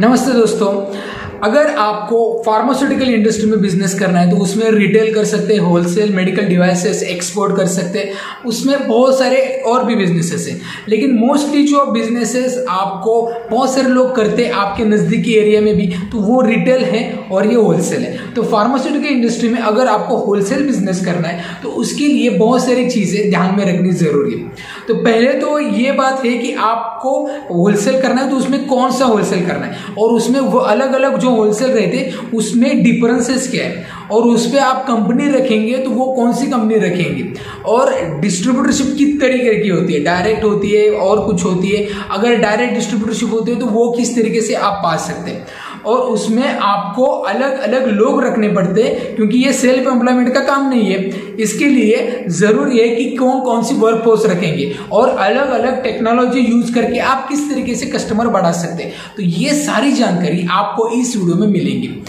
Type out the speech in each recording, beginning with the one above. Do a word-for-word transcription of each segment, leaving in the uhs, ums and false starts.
नमस्ते दोस्तों, अगर आपको फार्मास्यूटिकल इंडस्ट्री में बिजनेस करना है तो उसमें रिटेल कर सकते हैं, होलसेल, मेडिकल डिवाइसेस एक्सपोर्ट कर सकते हैं, उसमें बहुत सारे और भी बिजनेसेस हैं। लेकिन मोस्टली जो बिजनेसेस आपको बहुत सारे लोग करते हैं आपके नज़दीकी एरिया में भी, तो वो रिटेल है और ये होलसेल है। तो फार्मास्यूटिकल इंडस्ट्री में अगर आपको होलसेल बिजनेस करना है तो उसके लिए बहुत सारी चीज़ें ध्यान में रखनी ज़रूरी है। तो पहले तो ये बात है कि आपको होलसेल करना है तो उसमें कौन सा होलसेल करना है और उसमें वो अलग अलग होलसेल रहते उसमें डिफरेंसेस क्या है और उस पर आप कंपनी रखेंगे तो वो कौन सी कंपनी रखेंगे और डिस्ट्रीब्यूटरशिप किस तरीके की होती है, डायरेक्ट होती है और कुछ होती है। अगर डायरेक्ट डिस्ट्रीब्यूटरशिप होती है तो वो किस तरीके से आप पा सकते हैं और उसमें आपको अलग अलग लोग रखने पड़ते हैं क्योंकि ये सेल्फ एम्प्लॉयमेंट का काम नहीं है। इसके लिए ज़रूरी है कि कौन कौन सी वर्क फोर्स रखेंगे और अलग अलग टेक्नोलॉजी यूज करके आप किस तरीके से कस्टमर बढ़ा सकते हैं। तो ये सारी जानकारी आपको इस वीडियो में मिलेंगी।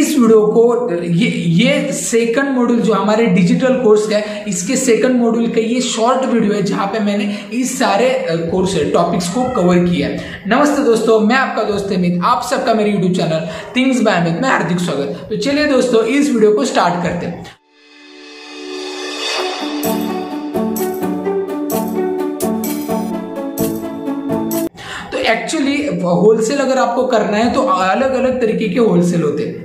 इस वीडियो को ये ये सेकंड मॉड्यूल जो हमारे डिजिटल कोर्स का है, इसके सेकंड मॉड्यूल का ये शॉर्ट वीडियो है जहाँ पे मैंने इस सारे कोर्स टॉपिक्स को कवर किया है। नमस्ते दोस्तों, मैं आपका दोस्त अमित, आप सबका मेरे YouTube channel things by Amit में हार्दिक स्वागत। तो चलिए दोस्तों, इस वीडियो को स्टार्ट करते हैं। एक्चुअली होलसेल अगर आपको करना है तो अलग अलग तरीके के होलसेल होते हैं।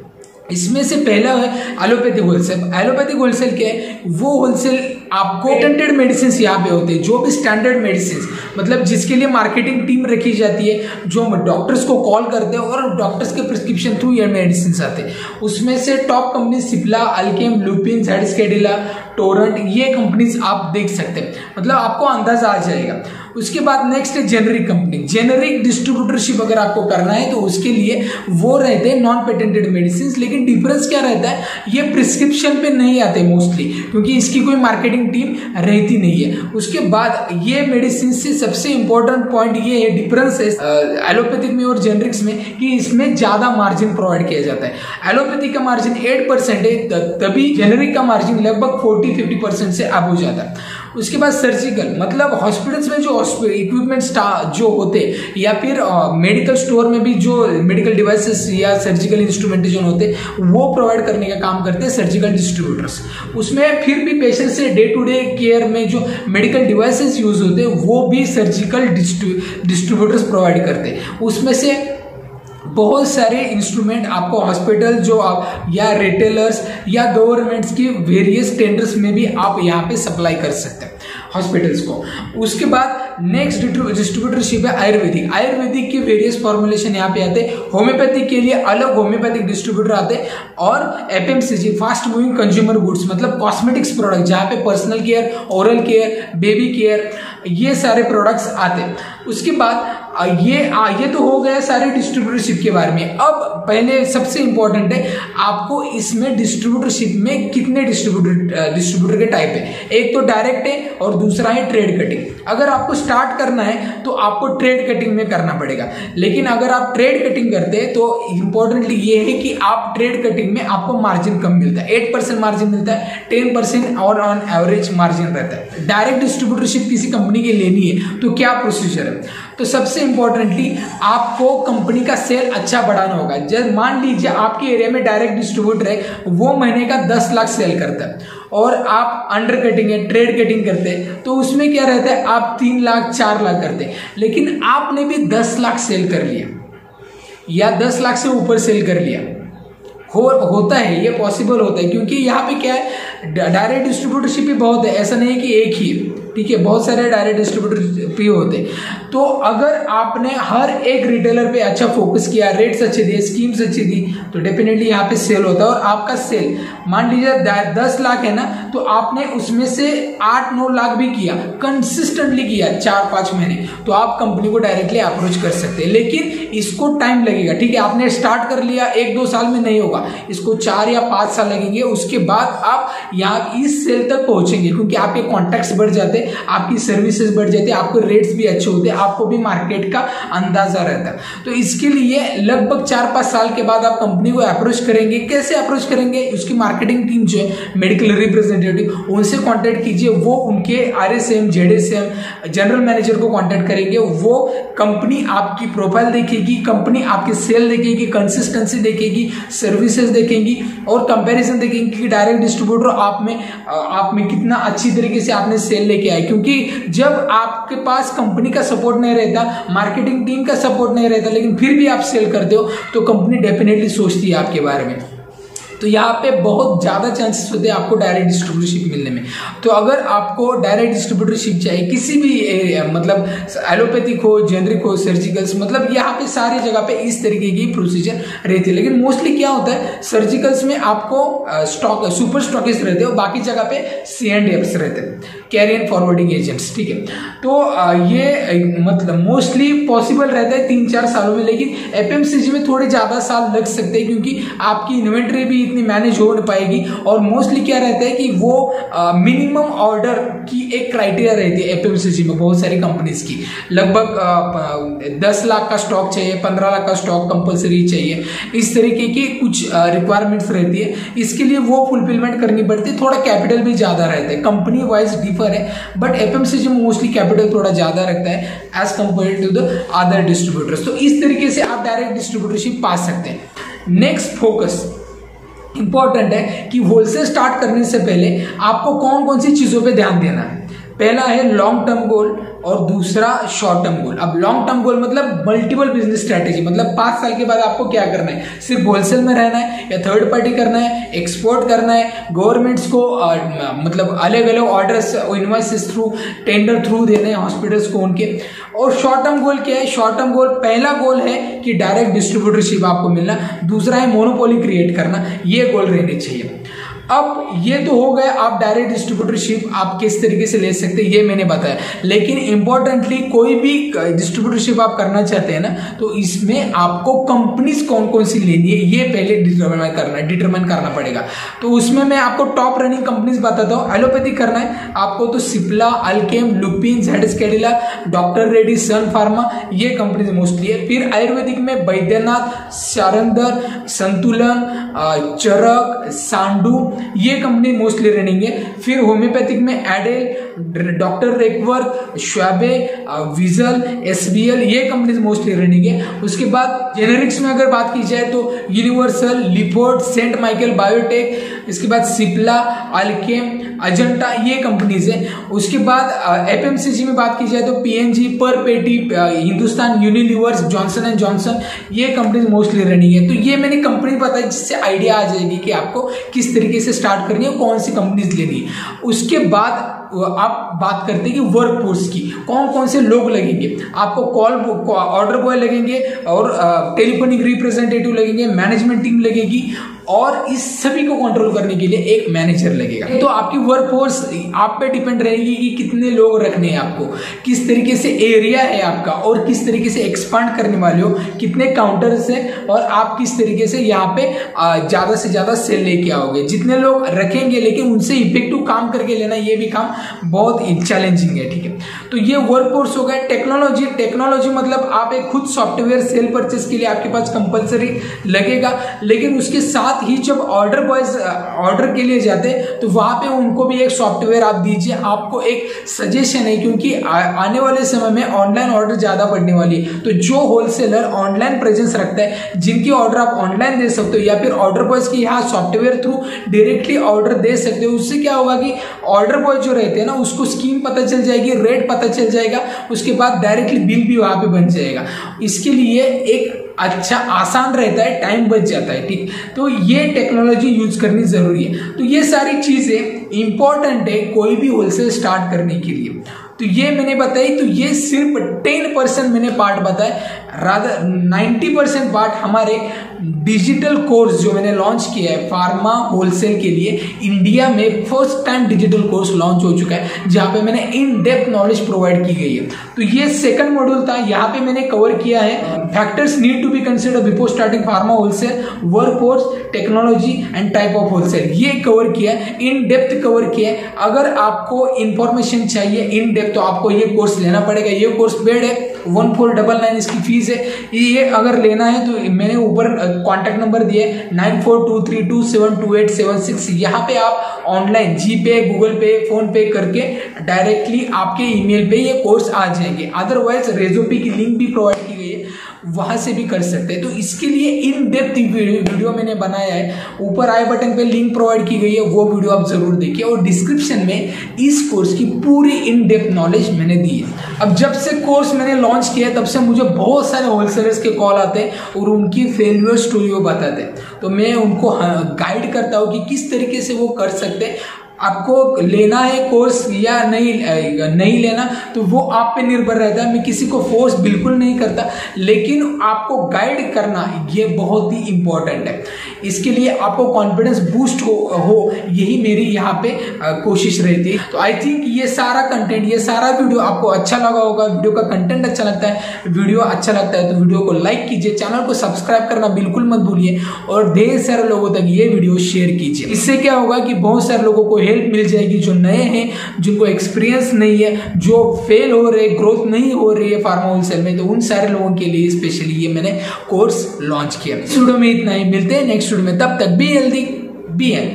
इसमें से पहला है एलोपैथिक होलसेल। एलोपैथिक होलसेल क्या है? वो होलसेल आपको पेटेंटेड मेडिसिन यहाँ पे होते हैं, जो भी स्टैंडर्ड मेडिसिन, मतलब जिसके लिए मार्केटिंग टीम रखी जाती है, जो डॉक्टर्स को कॉल करते हैं और डॉक्टर्स के प्रिस्क्रिप्शन थ्रू ये मेडिसिन आते हैं। उसमें से टॉप कंपनी सिप्ला, अल्केम, लुपिन, सैडस्केडिला, टोरेंट, ये कंपनीज आप देख सकते हैं, मतलब आपको अंदाजा आ जाएगा। उसके बाद नेक्स्ट है जेनेरिक कंपनी। जेनेरिक डिस्ट्रीब्यूटरशिप अगर आपको करना है तो उसके लिए वो रहते हैं नॉन पेटेंटेड मेडिसिन, लेकिन डिफरेंस क्या रहता है, ये प्रिस्क्रिप्शन पे नहीं आते मोस्टली क्योंकि इसकी कोई मार्केटिंग टीम रहती नहीं है। उसके बाद ये मेडिसिन से सबसे इंपॉर्टेंट पॉइंट ये है, डिफरेंस है एलोपैथिक में और जेनेरिक्स में, कि इसमें ज़्यादा मार्जिन प्रोवाइड किया जाता है। एलोपैथिक का मार्जिन एट परसेंट है, तभी जेनेरिक का मार्जिन लगभग फोर्टी फिफ्टी परसेंट से अब हो जाता है। उसके बाद सर्जिकल, मतलब हॉस्पिटल्स में जो इक्विपमेंट जो होते या फिर मेडिकल स्टोर में भी जो मेडिकल डिवाइसेस या सर्जिकल इंस्ट्रूमेंटेशन होते वो प्रोवाइड करने का काम करते हैं सर्जिकल डिस्ट्रीब्यूटर्स। उसमें फिर भी पेशेंट से डे टू डे केयर में जो मेडिकल डिवाइसेस यूज होते वो भी सर्जिकल डिस्ट्रीब्यूटर्स प्रोवाइड करते हैं। उसमें से बहुत सारे इंस्ट्रूमेंट आपको हॉस्पिटल जो आप या रिटेलर्स या गवर्नमेंट्स की वेरियस टेंडर्स में भी आप यहाँ पे सप्लाई कर सकते हैं हॉस्पिटल्स को। उसके बाद नेक्स्ट डिस्ट्रीब्यूटरशिप है आयुर्वेदिक। आयुर्वेदिक के वेरियस फॉर्मुलेशन यहाँ पे आते हैं। होम्योपैथिक के लिए अलग होम्योपैथिक डिस्ट्रीब्यूटर आते हैं और F M C G, fast moving consumer goods, मतलब कॉस्मेटिक्स प्रोडक्ट जहाँ पे personal care, oral care, baby care, ये सारे प्रोडक्ट्स आते हैं। उसके बाद ये आ, ये तो हो गया सारे डिस्ट्रीब्यूटरशिप के बारे में। अब पहले सबसे इंपॉर्टेंट है आपको इसमें डिस्ट्रीब्यूटरशिप में कितने डिस्ट्रीब्यूटर डिस्ट्रीब्यूटर के टाइप है। एक तो डायरेक्ट है और दूसरा है ट्रेड कटिंग। अगर आपको स्टार्ट करना है तो आपको ट्रेड कटिंग में करना पड़ेगा, लेकिन अगर आप ट्रेड कटिंग करते हैं तो इंपॉर्टेंटली ये है कि आप ट्रेड कटिंग में आपको मार्जिन कम मिलता है, एट परसेंट मार्जिन मिलता है, टेन परसेंट और ऑन एवरेज मार्जिन रहता है। डायरेक्ट डिस्ट्रीब्यूटरशिप किसी कंपनी की लेनी है तो क्या प्रोसीजर है? तो सबसे इंपॉर्टेंटली आपको कंपनी का सेल अच्छा बढ़ाना होगा। जब मान लीजिए आपके एरिया में डायरेक्ट डिस्ट्रीब्यूटर है, वो महीने का दस लाख सेल करता है और आप अंडर कटिंग है, ट्रेड कटिंग करते हैं, तो उसमें क्या रहता है, आप तीन लाख चार लाख करते हैं, लेकिन आपने भी दस लाख सेल कर लिया या दस लाख से ऊपर सेल कर लिया। हो होता है, ये पॉसिबल होता है क्योंकि यहाँ पे क्या है, डायरेक्ट डिस्ट्रीब्यूटरशिप भी बहुत है, ऐसा नहीं है कि एक ही, ठीक है, बहुत सारे डायरेक्ट डिस्ट्रीब्यूटर भी होते। तो अगर आपने हर एक रिटेलर पे अच्छा फोकस किया, रेट्स अच्छे दिए, स्कीम्स अच्छी दी, तो डेफिनेटली यहाँ पे सेल होता है। और आपका सेल मान लीजिए दस लाख है ना, तो आपने उसमें से आठ नौ लाख भी किया, कंसिस्टेंटली किया चार पाँच महीने, तो आप कंपनी को डायरेक्टली अप्रोच कर सकते हैं, लेकिन इसको टाइम लगेगा। ठीक है, आपने स्टार्ट कर लिया, एक दो साल में नहीं होगा, इसको चार या पाँच साल लगेंगे। उसके बाद आप यहाँ इस सेल तक पहुँचेंगे क्योंकि आपके कॉन्टैक्ट्स बढ़ जाते हैं, है, आपकी सर्विसेज बढ़ जाती है, आपको रेट्स भी अच्छे होते हैं, आपको भी मार्केट का अंदाजा रहता है। तो इसके लिए लगभग चार पाँच साल के बाद आप कंपनी को अप्रोच करेंगे। कैसे अप्रोच करेंगे? उसकी मार्केटिंग टीम जो है मेडिकल रिप्रेजेंटेटिव, उनसे कॉन्टैक्ट कीजिए, वो उनके R S M Z S M general manager को कॉन्टैक्ट करेंगे। वो कंपनी आपकी प्रोफाइल देखेगी, कंपनी आपकी सेल देखेगी, कंसिस्टेंसी देखेगी, सर्विसेज देखेंगी और कंपैरिजन देखेंगी कि डायरेक्ट डिस्ट्रीब्यूटर आप में आप में कितना अच्छी तरीके से आपने सेल लेके आए। क्योंकि जब आपके पास कंपनी का सपोर्ट नहीं रहता, मार्केटिंग टीम का सपोर्ट नहीं रहता, लेकिन फिर भी आप सेल करते हो तो कंपनी डेफिनेटली सोचती है आपके बारे में। तो यहाँ पे बहुत ज़्यादा चांसेस होते हैं आपको डायरेक्ट डिस्ट्रीब्यूटरशिप मिलने में। तो अगर आपको डायरेक्ट डिस्ट्रीब्यूटरशिप चाहिए किसी भी एरिया, मतलब एलोपैथिक हो, जेनरिक हो, सर्जिकल्स, मतलब यहाँ पे सारी जगह पे इस तरीके की प्रोसीजर रहती है। लेकिन मोस्टली क्या होता है, सर्जिकल्स में आपको स्टॉक सुपर स्टॉकिस्ट रहते हो, बाकी जगह पे सी एंड एफ्स रहते हैं, कैरियर फॉरवर्डिंग एजेंट्स, ठीक है। तो ये मतलब मोस्टली पॉसिबल रहता है तीन चार सालों में, लेकिन एफ एम सी जी में थोड़े ज़्यादा साल लग सकते हैं क्योंकि आपकी इन्वेंट्री भी मैनेज हो नहीं पाएगी। और मोस्टली क्या रहता है कि वो मिनिमम ऑर्डर की एक क्राइटेरिया रहती है एफएमसीजी में बहुत सारी कंपनीज की, लगभग दस लाख का स्टॉक चाहिए, पंद्रह लाख का स्टॉक कंपलसरी चाहिए, इस तरीके की कुछ रिक्वायरमेंट्स रहती है। इसके लिए वो फुलफिलमेंट करनी पड़ती है, थोड़ा कैपिटल भी ज़्यादा रहता है, कंपनी वाइज डिफर है, बट एफएमसीजी में मोस्टली कैपिटल थोड़ा ज़्यादा रखता है as compare to the other distributors. तो इस तरीके से आप डायरेक्ट डिस्ट्रीब्यूटरशिप पा सकते हैं। नेक्स्ट फोकस इंपॉर्टेंट है कि होलसेल स्टार्ट करने से पहले आपको कौन कौन सी चीज़ों पे ध्यान देना है। पहला है लॉन्ग टर्म गोल और दूसरा शॉर्ट टर्म गोल। अब लॉन्ग टर्म गोल मतलब मल्टीपल बिजनेस स्ट्रैटेजी, मतलब पाँच साल के बाद आपको क्या करना है, सिर्फ होलसेल में रहना है या थर्ड पार्टी करना है, एक्सपोर्ट करना है, गवर्नमेंट्स को आ, मतलब अलग अलग orders invoices through tender through देने हैं हॉस्पिटल्स को उनके। और शॉर्ट टर्म गोल क्या है? शॉर्ट टर्म गोल पहला गोल है कि डायरेक्ट डिस्ट्रीब्यूटरशिप आपको मिलना, दूसरा है मोनोपोली क्रिएट करना, ये गोल रहने चाहिए। अब ये तो हो गया आप डायरेक्ट डिस्ट्रीब्यूटरशिप आप किस तरीके से ले सकते हैं ये मैंने बताया, लेकिन इंपॉर्टेंटली कोई भी डिस्ट्रीब्यूटरशिप आप करना चाहते हैं ना, तो इसमें आपको कंपनीज कौन कौन सी लेनी है ये पहले डिटरमाइन करना डिटरमाइन करना पड़ेगा। तो उसमें मैं आपको टॉप रनिंग कंपनीज बताता हूँ। एलोपैथी करना है आपको तो सिप्ला, अल्केम, लुपिन, जेडस कैडिला, डॉक्टर रेड्डी, सन फार्मा, ये कंपनीज मोस्टली है। फिर आयुर्वेदिक में वैद्यनाथ, सारंगधर, संतुलन, चरक, सांडू, ये कंपनी मोस्टली रनिंग है। फिर होम्योपैथिक में Adel, doctor Reckeweg, Schwabe, Wheezal, SBL, ये कंपनीज मोस्टली रनिंग है। उसके बाद जेनेरिक्स में अगर बात की जाए तो यूनिवर्सल, लिपोर्ड, सेंट माइकल बायोटेक, इसके बाद सिप्ला, अल्केम, अजंटा, ये कंपनीज है। उसके बाद एफएमसीजी में बात की जाए तो पीएनजी, परपेटी, Hindustan Unilever, Johnson and Johnson, ये कंपनीज मोस्टली रनिंग है। तो ये मैंने कंपनी बताई जिससे आइडिया आ जाएगी कि आपको किस तरीके से स्टार्ट करनी है, कौन सी कंपनीज लेनी है। उसके बाद आप बात करते हैं कि वर्क फोर्स की कौन कौन से लोग लगेंगे। आपको कॉल ऑर्डर बॉय लगेंगे और टेलीफोनिक रिप्रेजेंटेटिव लगेंगे, मैनेजमेंट टीम लगेगी और इस सभी को कंट्रोल करने के लिए एक मैनेजर लगेगा। तो आपकी वर्क फोर्स आप पे डिपेंड रहेगी कि कितने लोग रखने हैं, आपको किस तरीके से एरिया है आपका और किस तरीके से एक्सपांड करने वाले हो, कितने काउंटर्स हैं और आप किस तरीके से यहाँ पे ज़्यादा से ज़्यादा सेल लेके आओगे। जितने लोग रखेंगे लेकिन उनसे इफेक्टिव काम करके लेना, ये भी काम बहुत चैलेंजिंग है, ठीक है। तो ये वर्क फोर्स हो गया। टेक्नोलॉजी टेक्नोलॉजी मतलब आप एक खुद सॉफ्टवेयर सेल परचेस के लिए आपके पास कंपलसरी लगेगा, लेकिन उसके साथ ही जब ऑर्डर बॉयज ऑर्डर के लिए जाते तो वहाँ पे उनको भी एक सॉफ्टवेयर आप दीजिए। आपको एक सजेशन है क्योंकि आ, आने वाले समय में ऑनलाइन ऑर्डर ज़्यादा बढ़ने वाली है, तो जो होलसेलर ऑनलाइन प्रेजेंस रखता है, जिनकी ऑर्डर आप ऑनलाइन दे सकते हो या फिर ऑर्डर बॉयज के यहाँ सॉफ्टवेयर थ्रू डायरेक्टली ऑर्डर दे सकते हो, उससे क्या होगा कि ऑर्डर बॉय जो रहते हैं ना, उसको स्कीम पता चल जाएगी, रेट पता चल जाएगा, उसके बाद डायरेक्टली बिल भी वहाँ पे बन जाएगा। इसके लिए एक अच्छा आसान रहता है, टाइम बच जाता है, ठीक। तो ये टेक्नोलॉजी यूज करनी ज़रूरी है। तो ये सारी चीज़ें इंपॉर्टेंट है कोई भी होलसेल स्टार्ट करने के लिए। तो ये मैंने बताई, तो ये सिर्फ टेन परसेंट मैंने पार्ट बताया रादर नब्बे परसेंट पार्ट हमारे डिजिटल कोर्स जो मैंने लॉन्च किया है फार्मा होलसेल के लिए, इंडिया में first time digital course launch हो चुका है जहाँ पे मैंने इन डेप्थ नॉलेज प्रोवाइड की गई है। तो ये सेकंड मॉड्यूल था, यहाँ पे मैंने कवर किया है factors need to be consider before starting pharma wholesale, work force, technology and type of wholesale, ये कवर किया है, इन डेप्थ कवर किया है। अगर आपको इन्फॉर्मेशन चाहिए इन डेप्थ तो आपको ये कोर्स लेना पड़ेगा। ये कोर्स पेड है, वन फोर डबल नाइन इसकी फीस है। ये अगर लेना है तो मैंने ऊपर कॉन्टैक्ट नंबर दिया है nine four two three two seven two eight seven six. यहाँ पे आप ऑनलाइन जी पे, गूगल पे, फोन पे करके डायरेक्टली आपके ईमेल पे ये कोर्स आ जाएंगे। अदरवाइज रेजोपी की लिंक भी प्रोवाइड की गई है, वहाँ से भी कर सकते हैं। तो इसके लिए इन डेप्थ वीडियो मैंने बनाया है, ऊपर आई बटन पे लिंक प्रोवाइड की गई है, वो वीडियो आप जरूर देखिए। और डिस्क्रिप्शन में इस कोर्स की पूरी इन डेप्थ नॉलेज मैंने दी है। अब जब से कोर्स मैंने लॉन्च किया है तब से मुझे बहुत सारे होलसेलर्स के कॉल आते हैं और उनकी फेलियर स्टोरी बताते हैं, तो मैं उनको गाइड करता हूँ कि किस तरीके से वो कर सकते हैं। आपको लेना है कोर्स या नहीं नहीं लेना तो वो आप पे निर्भर रहता है, मैं किसी को फोर्स बिल्कुल नहीं करता, लेकिन आपको गाइड करना ये बहुत ही इम्पॉर्टेंट है। इसके लिए आपको कॉन्फिडेंस बूस्ट हो, हो यही मेरी यहाँ पे कोशिश रहती है। तो आई थिंक ये सारा कंटेंट, ये सारा वीडियो आपको अच्छा लगा होगा। वीडियो का कंटेंट अच्छा लगता है, वीडियो अच्छा लगता है तो वीडियो को लाइक कीजिए, चैनल को सब्सक्राइब करना बिल्कुल मत भूलिए और ढेर सारे लोगों तक ये वीडियो शेयर कीजिए। इससे क्या होगा कि बहुत सारे लोगों को हेल्प मिल जाएगी जो नए हैं, जिनको एक्सपीरियंस नहीं है, जो फेल हो रहे, ग्रोथ नहीं हो रही है फार्मा होलसेल में, तो उन सारे लोगों के लिए स्पेशली ये मैंने कोर्स लॉन्च किया। इस वीडियो में इतना ही, मिलते हैं नेक्स्ट वीडियो में, तब तक बी हेल्दी बी हेल्प।